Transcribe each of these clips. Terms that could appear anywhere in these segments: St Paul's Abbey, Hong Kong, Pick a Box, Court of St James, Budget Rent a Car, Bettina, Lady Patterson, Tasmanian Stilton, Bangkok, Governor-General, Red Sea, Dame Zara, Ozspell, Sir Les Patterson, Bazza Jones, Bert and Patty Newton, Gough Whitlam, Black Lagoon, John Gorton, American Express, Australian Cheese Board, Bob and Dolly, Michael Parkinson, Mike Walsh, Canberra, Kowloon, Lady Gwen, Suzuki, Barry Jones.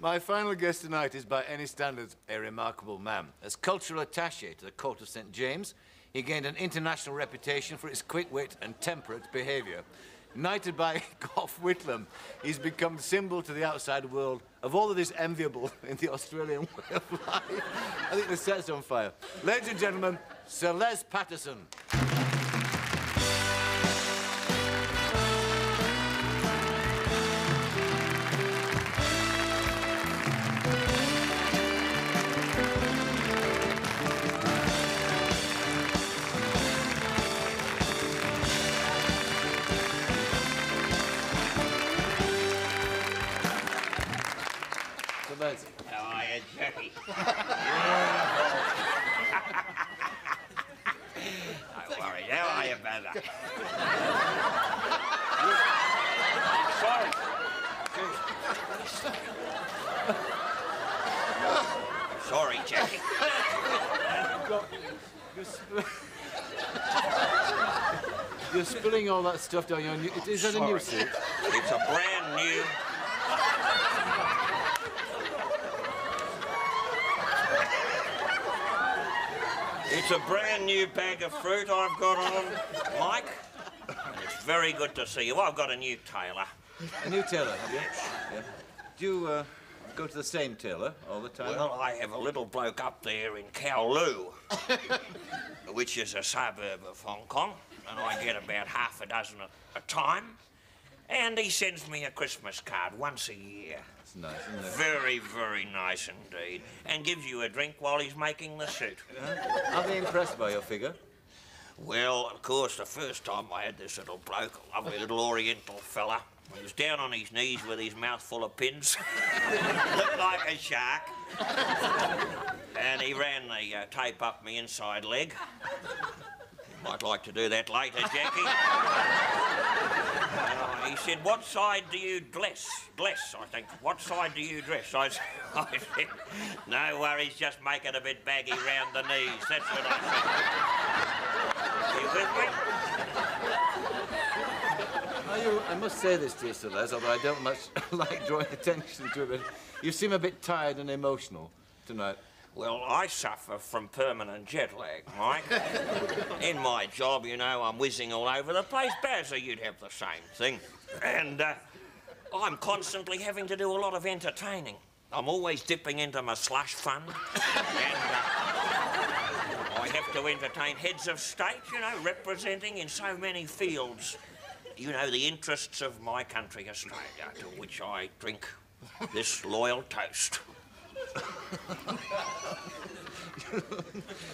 My final guest tonight is, by any standards, a remarkable man. As cultural attaché to the Court of St James, he gained an international reputation for his quick wit and temperate behaviour. Knighted by Gough Whitlam, he's become a symbol to the outside world of all that is enviable in the Australian way of life. I think the set's on fire. Ladies and gentlemen, Sir Les Patterson. You're spilling all that stuff down your new... Oh, is that a new suit? It's a brand new... It's a brand new bag of fruit I've got on, Mike. It's very good to see you. I've got a new tailor. A new tailor, have you? Yes. Yeah. Do you go to the same tailor all the time? Well, I have a little bloke up there in Kowloon, which is a suburb of Hong Kong, and I get about half a dozen a time. And he sends me a Christmas card once a year. That's nice, isn't it? Very, very nice indeed. And gives you a drink while he's making the suit. Are they impressed by your figure? Well, of course, the first time I had this little bloke, a lovely little oriental fella, he was down on his knees with his mouth full of pins. Looked like a shark. And he ran the tape up my inside leg. You might like to do that later, Jackie. He said, what side do you dress? I think. What side do you dress? I said, no worries, just make it a bit baggy round the knees. That's what I said. You with me? I must say this to you, Sir Les, although I don't much like drawing attention to it, but you seem a bit tired and emotional tonight. Well, I suffer from permanent jet lag, Mike. In my job, you know, I'm whizzing all over the place. Bazza, you'd have the same thing. And I'm constantly having to do a lot of entertaining. I'm always dipping into my slush fund. And I have to entertain heads of state, you know, representing in so many fields. You know, the interests of my country, Australia, to which I drink this loyal toast.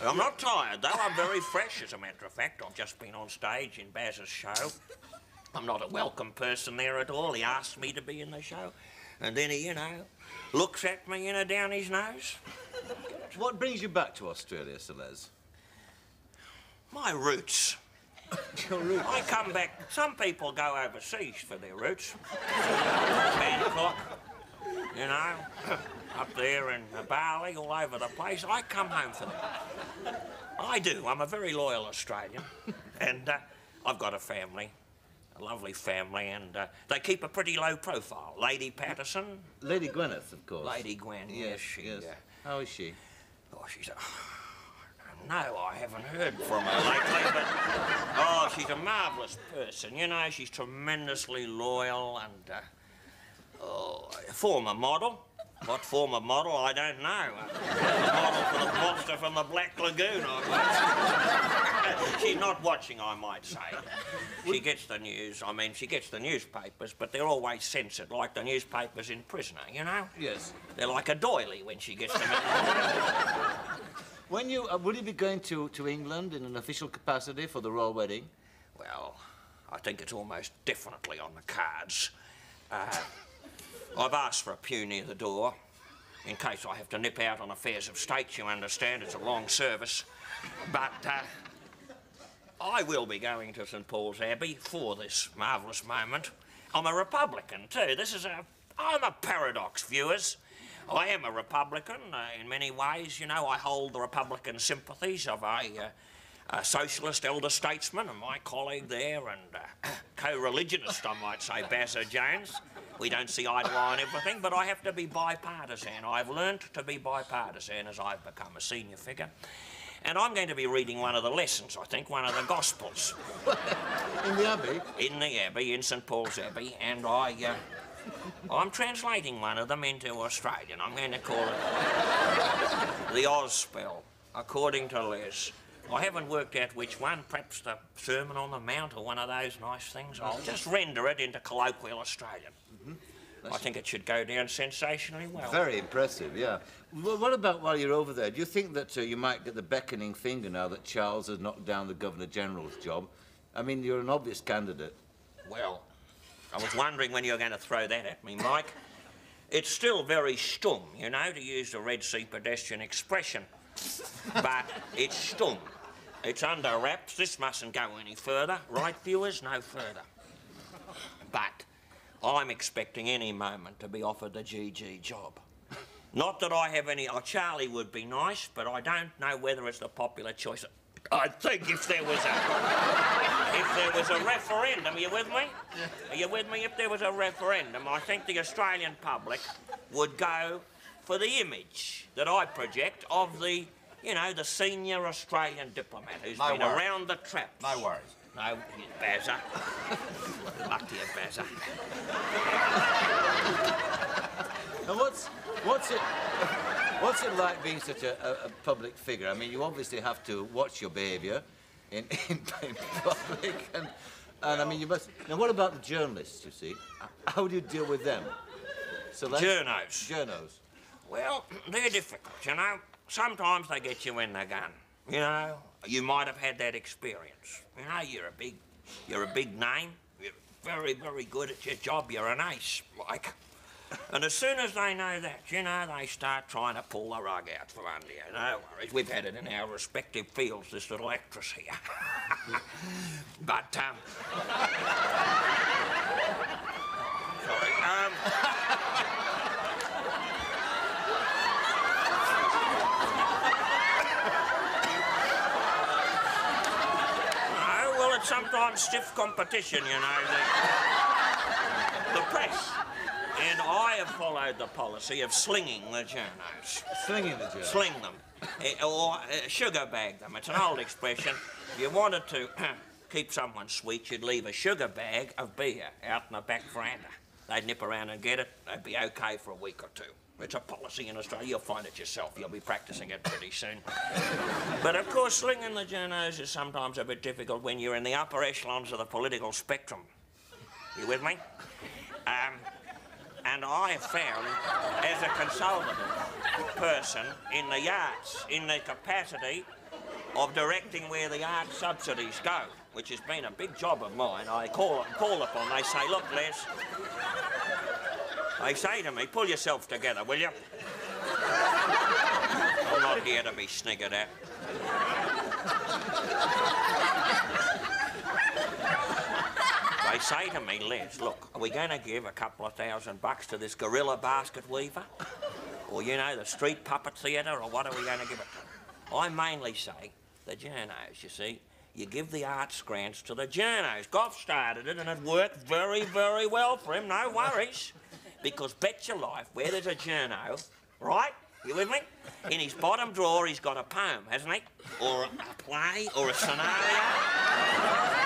I'm not tired, though. I'm very fresh, as a matter of fact. I've just been on stage in Bazza's show. I'm not a welcome person there at all. He asked me to be in the show. And then he, you know, looks at me, you know, down his nose. What brings you back to Australia, Sir Les? My roots. I come back. Some people go overseas for their roots. Bangkok, you know, up there in Bali, all over the place. I come home for them. I do. I'm a very loyal Australian. And I've got a family, a lovely family, and they keep a pretty low profile. Lady Patterson. Lady Gwyneth, of course. Lady Gwen, yes, she is. How is she? Oh, she's a... No, I haven't heard from her lately, but... Oh, she's a marvellous person, you know. She's tremendously loyal and... oh, former model. What former model? I don't know. A model for the monster from the Black Lagoon, I guess. She's not watching, I might say. She gets the news. I mean, she gets the newspapers, but they're always censored, like the newspapers in Prisoner, you know? Yes. They're like a doily when she gets them. When you, will you be going to England in an official capacity for the royal wedding? Well, I think it's almost definitely on the cards. I've asked for a pew near the door, in case I have to nip out on affairs of state, you understand. It's a long service. But I will be going to St Paul's Abbey for this marvellous moment. I'm a Republican, too. This is a... I'm a paradox, viewers. I am a Republican in many ways, you know. I hold the Republican sympathies of socialist elder statesman and my colleague there and co-religionist, I might say, Bazza Jones. We don't see eye to eye on everything, but I have to be bipartisan. I've learnt to be bipartisan as I've become a senior figure. And I'm going to be reading one of the lessons, I think, one of the Gospels. In the Abbey? In the Abbey, in St Paul's Abbey, and I'm translating one of them into Australian. I'm going to call it the Ozspell, according to Les. I haven't worked out which one, perhaps the Sermon on the Mount or one of those nice things. I'll just render it into colloquial Australian. I think it should go down sensationally well. Very impressive, yeah. Well, what about while you're over there? Do you think that you might get the beckoning finger now that Charles has knocked down the Governor-General's job? I mean, you're an obvious candidate. Well, I was wondering when you were going to throw that at me, Mike. It's still very stum, you know, to use the Red Sea pedestrian expression. But it's stum. It's under wraps. This mustn't go any further. Right, viewers? No further. But I'm expecting any moment to be offered the GG job. Not that I have any... Oh, Charlie would be nice, but I don't know whether it's the popular choice. I think if there was a... if there was a referendum, are you with me? Are you with me? If there was a referendum, I think the Australian public would go for the image that I project of the, you know, the senior Australian diplomat who's been around the traps. No worries. No, he's Bazza. Lucky of Bazza. And what's it like being such a public figure? I mean, you obviously have to watch your behaviour in public, and I mean, you must. Now, what about the journalists? You see, how do you deal with them? So journos. Well, they're difficult, you know. Sometimes they get you in the gun, you know. You might have had that experience. You know, you're a big name. You're very, very good at your job. You're an ace, Mike. And as soon as they know that, you know, they start trying to pull the rug out from under you. No worries. We've had it in our respective fields, this little actress here. But, sorry. Sometimes stiff competition, you know, the press. And I have followed the policy of slinging the journos. Slinging the journos? Sling them. Or sugar bag them. It's an old expression. If you wanted to keep someone sweet, you'd leave a sugar bag of beer out in the back veranda. They'd nip around and get it. They'd be okay for a week or two. It's a policy in Australia. You'll find it yourself. You'll be practising it pretty soon. But, of course, slinging the journos is sometimes a bit difficult when you're in the upper echelons of the political spectrum. You with me? And I have found, as a consultative person in the arts, in the capacity of directing where the art subsidies go, which has been a big job of mine, I call upon. They say, look, Les... They say to me, pull yourself together, will you? I'm not here to be sniggered at. They say to me, Les, look, are we going to give a couple of $1,000 to this gorilla basket weaver? Or, you know, the street puppet theatre, or what are we going to give it to? I mainly say the journos, you see. You give the arts grants to the journos. Gough started it, and it worked very, very well for him, no worries. Because bet your life, where there's a journo, right? You with me? In his bottom drawer, he's got a poem, hasn't he? Or a play, or a scenario.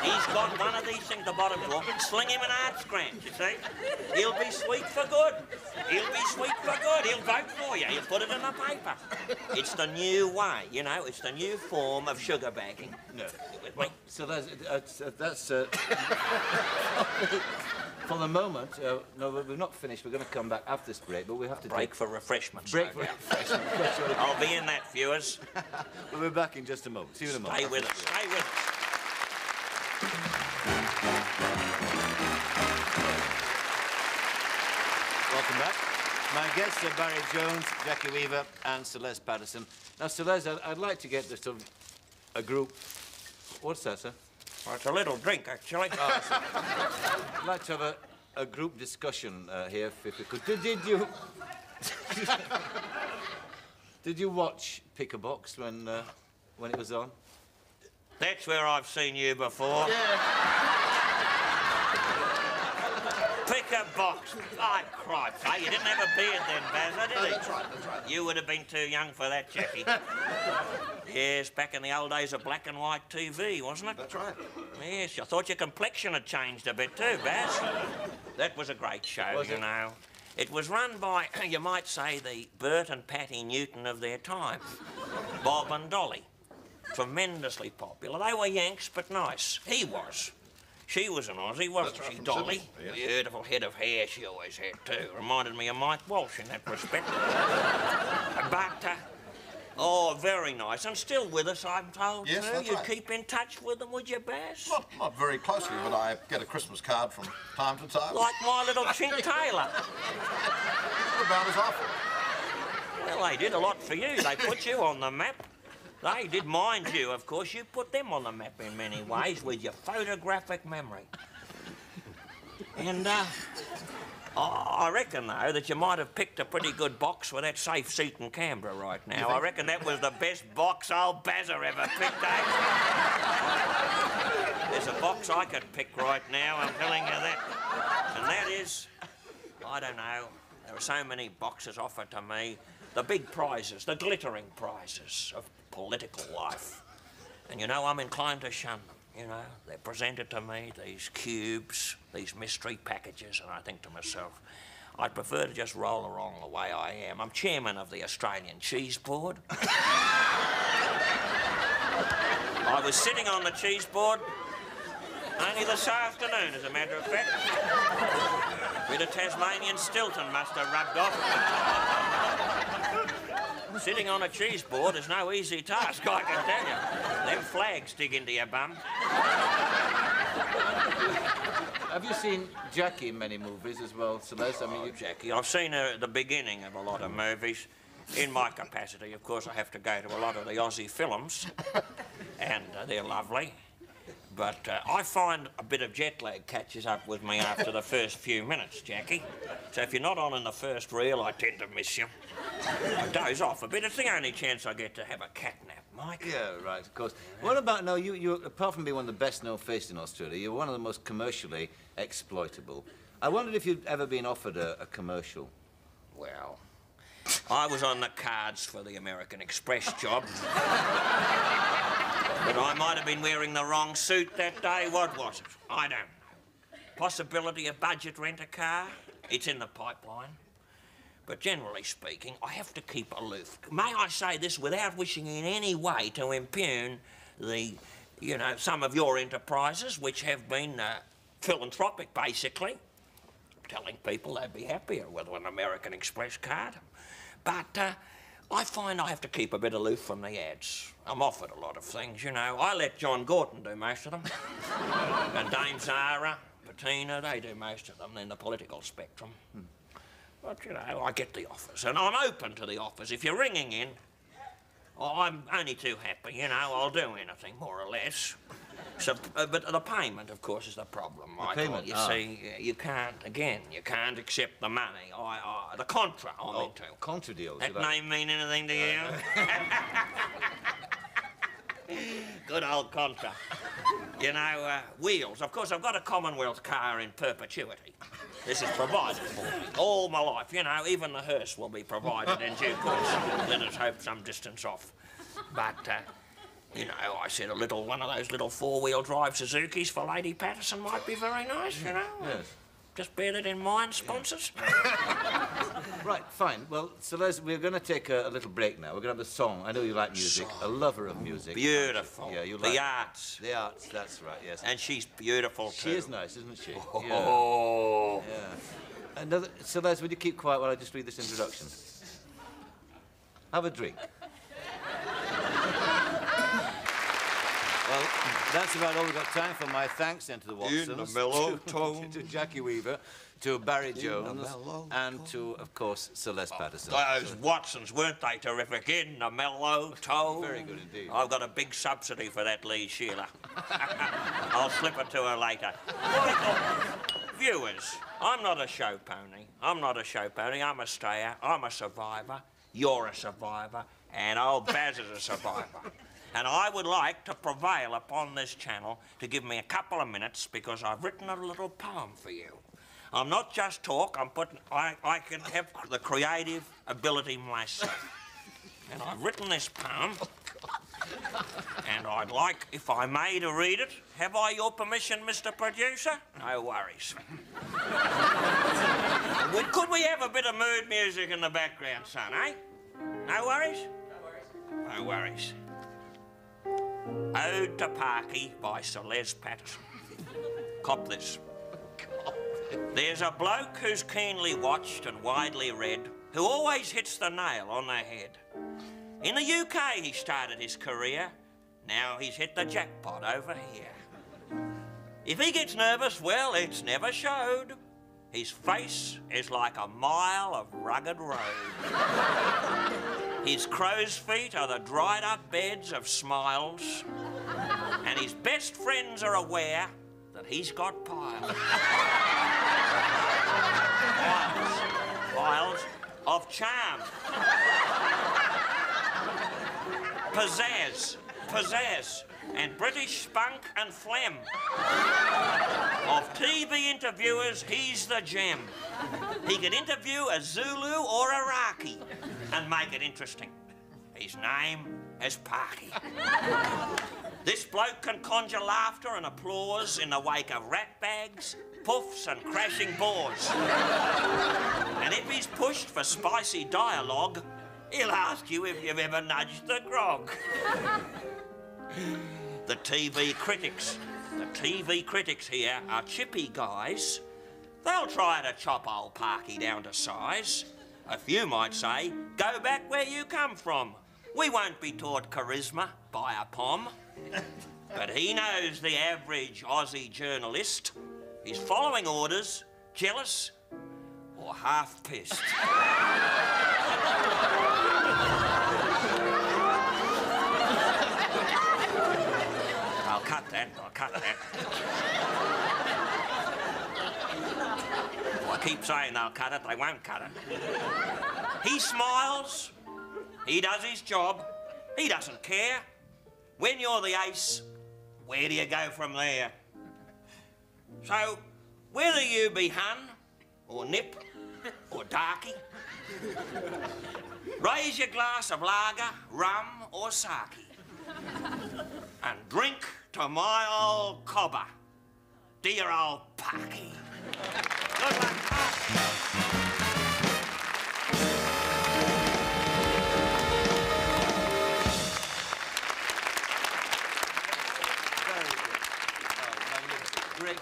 He's got one of these things, the bottom drawer. Sling him an arts grant, you see? He'll be sweet for good. He'll be sweet for good. He'll vote for you. He'll put it in the paper. It's the new way, you know? It's the new form of sugar bagging. No. You with me? So that's For the moment, no, we've not finished. We're going to come back after this break, but we have to break for refreshments. Break for refreshments. I'll be in that, viewers. We'll be back in just a moment. See you in a moment. Stay with us. Stay with us. Welcome back. My guests are Barry Jones, Jackie Weaver, and Sir Les Patterson. Now, Sir Les, I'd like to get this to a group. What's that, sir? Well, it's a little drink, actually. Oh, I'd like to have a group discussion here, if you could. Did you watch Pick a Box when it was on? That's where I've seen you before. Yeah. Pick a Box. Oh, Christ, eh? You didn't have a beard then, Bazza, did you? That's right, that's right. You would have been too young for that, Jackie. Yes, back in the old days of black and white TV, wasn't it? That's right. Yes, I thought your complexion had changed a bit too, Baz. That was a great show, you know. It was run by, you might say, the Bert and Patty Newton of their time. Bob and Dolly. Tremendously popular. They were Yanks, but nice. He was. She was an Aussie, wasn't she, Dolly? Yes. Beautiful head of hair she always had, too. Reminded me of Mike Walsh in that respect. But, oh, very nice. And still with us, I'm told, yes, too. You keep in touch with them, would you, Baz? Not very closely, but I get a Christmas card from time to time. Like my little chink Taylor. About as awful. Well, they did a lot for you. They put you on the map. They did mind you, of course. You put them on the map in many ways with your photographic memory. And, I reckon, though, that you might have picked a pretty good box for that safe seat in Canberra right now. I reckon that was the best box old Bazza ever picked, eh? There's a box I could pick right now, I'm telling you that. And that is, I don't know, there are so many boxes offered to me. The big prizes, the glittering prizes of political life. And, you know, I'm inclined to shun them. You know, they're presented to me, these cubes, these mystery packages, and I think to myself, I'd prefer to just roll along the way I am. I'm chairman of the Australian Cheese Board. I was sitting on the cheese board only this afternoon, as a matter of fact. A bit of Tasmanian Stilton must have rubbed off. Sitting on a cheese board is no easy task, I can tell you. Them flags dig into your bum. Have you seen Jackie in many movies as well, Sir Les? Jackie. I've seen her at the beginning of a lot of movies. In my capacity, of course, I have to go to a lot of the Aussie films, and they're lovely. But I find a bit of jet lag catches up with me after the first few minutes, Jackie. So if you're not on in the first reel, I tend to miss you. I doze off a bit. It's the only chance I get to have a cat nap. Mike. Yeah, right, of course. What about, now, you apart from being one of the best-known faces in Australia, you're one of the most commercially exploitable. I wondered if you'd ever been offered a commercial. Well, I was on the cards for the American Express job. But I might have been wearing the wrong suit that day. What was it? I don't know. Possibility of Budget Rent a Car? It's in the pipeline. But generally speaking, I have to keep aloof. May I say this without wishing in any way to impugn the, you know, some of your enterprises, which have been philanthropic, basically. I'm telling people they'd be happier with an American Express card. But I find I have to keep a bit aloof from the ads. I'm offered a lot of things, you know. I let John Gorton do most of them. And Dame Zara, Bettina, they do most of them in the political spectrum. Hmm. But, you know, I get the offers, and I'm open to the offers. If you're ringing in, I'm only too happy, you know. I'll do anything, more or less. So, but the payment, of course, is the problem, Michael. You see, you can't accept the money. The contra, I'm into. Contra deals. That name mean anything to you? Good old contra. You know, wheels. Of course, I've got a Commonwealth car in perpetuity. This is provided for me all my life, you know. Even the hearse will be provided in due course. Let us hope some distance off. But, you know, I said one of those little four-wheel drive Suzukis for Lady Patterson might be very nice, you know. Yes. Just bear that in mind, sponsors. Yeah. Right, fine. Well, Sir Les, we're going to take a little break now. We're going to have a song. I know you like music. Song. A lover of music. Beautiful. Yeah, you like the arts. The arts, that's right, yes. And she's beautiful, too. She is nice, isn't she? Oh. Yeah. Yeah. Another, Sir Les, would you keep quiet while I just read this introduction? Have a drink. Well, that's about all we've got time for. My thanks then to the Watsons, to Jackie Weaver, to Barry Jones, and to, of course, Sir Les Patterson. Those Watsons, weren't they terrific? In the mellow tone. Very good indeed. I've got a big subsidy for that lead, Sheila. I'll slip it to her later. Viewers, I'm not a show pony. I'm not a show pony. I'm a stayer. I'm a survivor. You're a survivor. And old Baz is a survivor. and I would like to prevail upon this channel to give me a couple of minutes because I've written a little poem for you. I'm not just talk, I'm putting, I can have the creative ability myself. And I've written this poem, and I'd like, if I may, to read it. Have I your permission, Mr. Producer? No worries. Could we have a bit of mood music in the background, son, eh? No worries? No worries. No worries. Ode to Parky by Sir Les Patterson. Cop this. There's a bloke who's keenly watched and widely read, who always hits the nail on the head. In the UK he started his career, now he's hit the jackpot over here. If he gets nervous, well, it's never showed. His face is like a mile of rugged road. His crow's feet are the dried up beds of smiles, and his best friends are aware that he's got piles. Piles of charm. Pizzazz, and British spunk and phlegm. Of TV interviewers, he's the gem. He could interview a Zulu or a Iraqi and make it interesting. His name is Parky. This bloke can conjure laughter and applause in the wake of rat bags, puffs and crashing bores. And if he's pushed for spicy dialogue, he'll ask you if you've ever nudged the grog. The TV critics here are chippy guys. They'll try to chop old Parky down to size. A few might say, go back where you come from. We won't be taught charisma by a pom. But he knows the average Aussie journalist is following orders, jealous or half-pissed. I'll cut that. Well, I keep saying they'll cut it, they won't cut it. He smiles, he does his job, he doesn't care. When you're the ace, where do you go from there? So, whether you be Hun, or Nip, or Darky, raise your glass of lager, rum, or sake, and drink to my old cobber, dear old Parky. Good luck, Parky.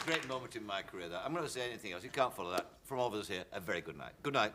Great moment in my career, that. I'm not going to say anything else. You can't follow that. From all of us here, a very good night. Good night.